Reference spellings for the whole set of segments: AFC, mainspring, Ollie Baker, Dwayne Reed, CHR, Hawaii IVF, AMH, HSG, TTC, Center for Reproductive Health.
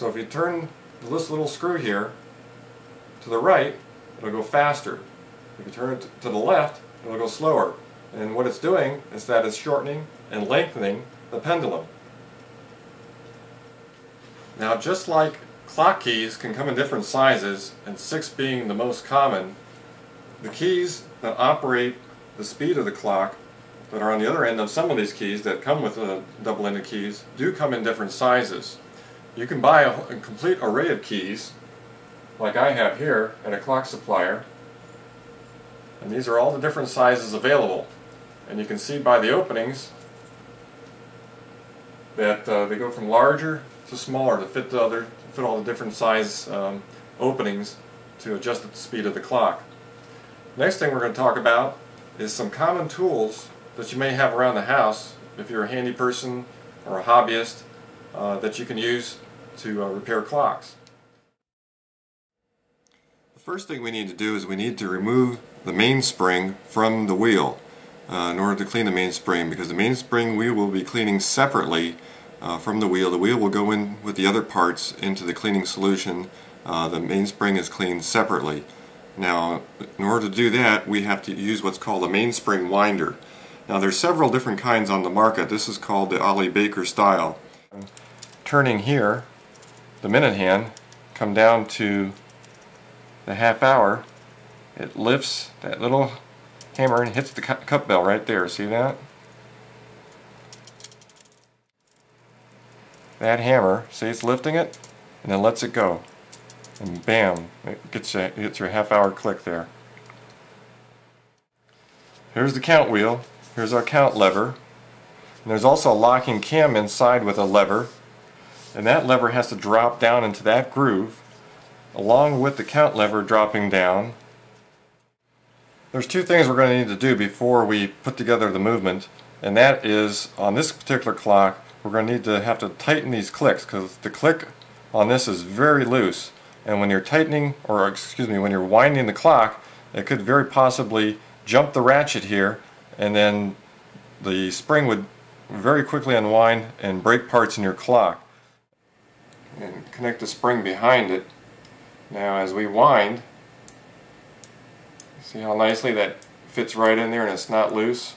So if you turn this little screw here to the right, it'll go faster. If you turn it to the left, it'll go slower. And what it's doing is that it's shortening and lengthening the pendulum. Now, just like clock keys can come in different sizes, and 6 being the most common, the keys that operate the speed of the clock that are on the other end of some of these keys that come with the double-ended keys do come in different sizes. You can buy a complete array of keys, like I have here, at a clock supplier, and these are all the different sizes available. And you can see by the openings that they go from larger to smaller to fit the other, fit all the different size openings to adjust the speed of the clock. Next thing we're going to talk about is some common tools that you may have around the house if you're a handy person or a hobbyist that you can use to repair clocks. The first thing we need to do is we need to remove the mainspring from the wheel in order to clean the mainspring, because the mainspring we will be cleaning separately from the wheel. The wheel will go in with the other parts into the cleaning solution. The mainspring is cleaned separately. Now, in order to do that, we have to use what's called a mainspring winder. Now, there's several different kinds on the market. This is called the Ollie Baker style. Turning here, the minute hand, come down to the half hour, it lifts that little hammer and hits the cup bell right there. See that? That hammer, see, it's lifting it and then lets it go. And bam, it gets your half hour click there. Here's the count wheel. Here's our count lever. And there's also a locking cam inside with a lever. And that lever has to drop down into that groove along with the count lever dropping down. There's two things we're going to need to do before we put together the movement, and that is, on this particular clock, we're going to need to have to tighten these clicks, because the click on this is very loose, and when you're tightening, or excuse me, when you're winding the clock, it could very possibly jump the ratchet here, and then the spring would very quickly unwind and break parts in your clock. And connect the spring behind it. Now, as we wind, see how nicely that fits right in there and it's not loose?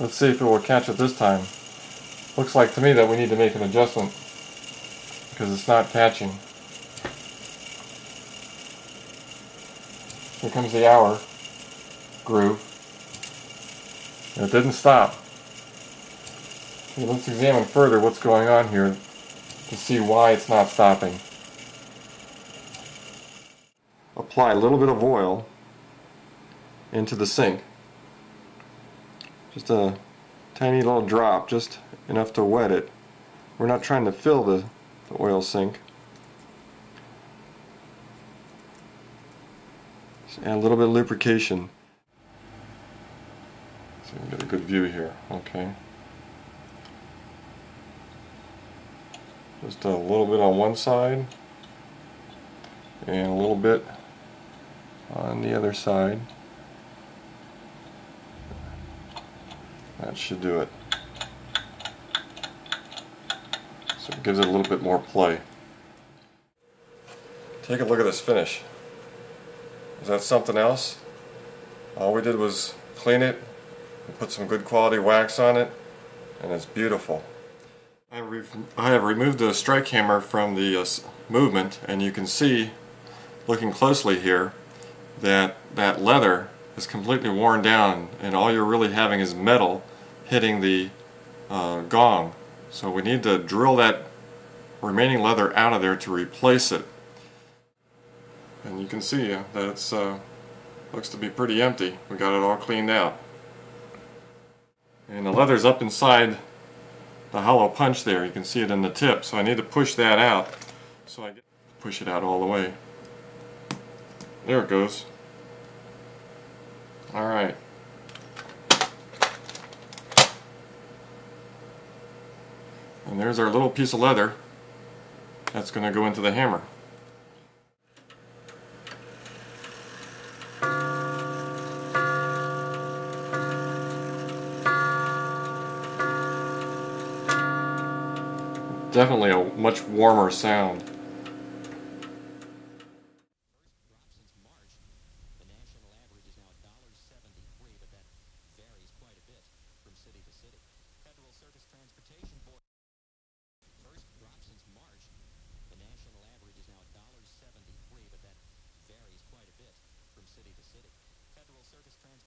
Let's see if it will catch it this time. Looks like to me that we need to make an adjustment because it's not catching. Here comes the hour groove. And it didn't stop. Okay, let's examine further what's going on here to see why it's not stopping. Apply a little bit of oil into the sink. Just a tiny little drop, just enough to wet it. We're not trying to fill the oil sink. Just add a little bit of lubrication. So we get a good view here. Okay. Just a little bit on one side and a little bit on the other side. That should do it. So it gives it a little bit more play. Take a look at this finish. Is that something else? All we did was clean it and put some good quality wax on it, and it's beautiful. I have removed the strike hammer from the movement, and you can see, looking closely here, that that leather is completely worn down, and all you're really having is metal hitting the gong. So we need to drill that remaining leather out of there to replace it. And you can see that it's looks to be pretty empty. We got it all cleaned out. And the leather's up inside the hollow punch there. You can see it in the tip. So I need to push that out. So I push it out all the way. There it goes. Alright. And there's our little piece of leather that's going to go into the hammer. definitely a much warmer sound.